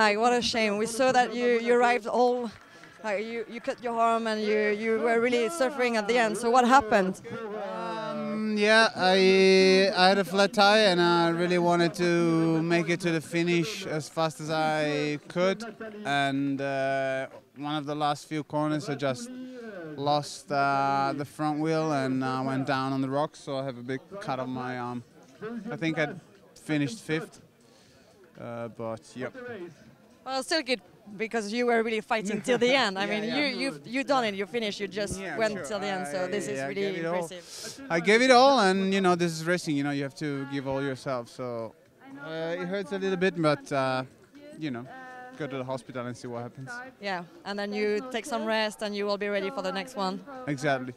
Hi, what a shame. We saw that you arrived all, you cut your arm and you were really suffering at the end. So what happened? Yeah, I had a flat tire and I really wanted to make it to the finish as fast as I could, and one of the last few corners I just lost the front wheel and I went down on the rocks, so I have a big cut on my arm. I think I finished 5th, but yep. Well, still good, because you were really fighting till the end. I mean, you've done it, you finished, you just went till the end, so this is really impressive. I gave it all, and you know, this is racing, you know, you have to give all yourself, so it hurts a little bit, but you know, go to the hospital and see what happens. Yeah, and then you take some rest and you will be ready for the next one. Exactly.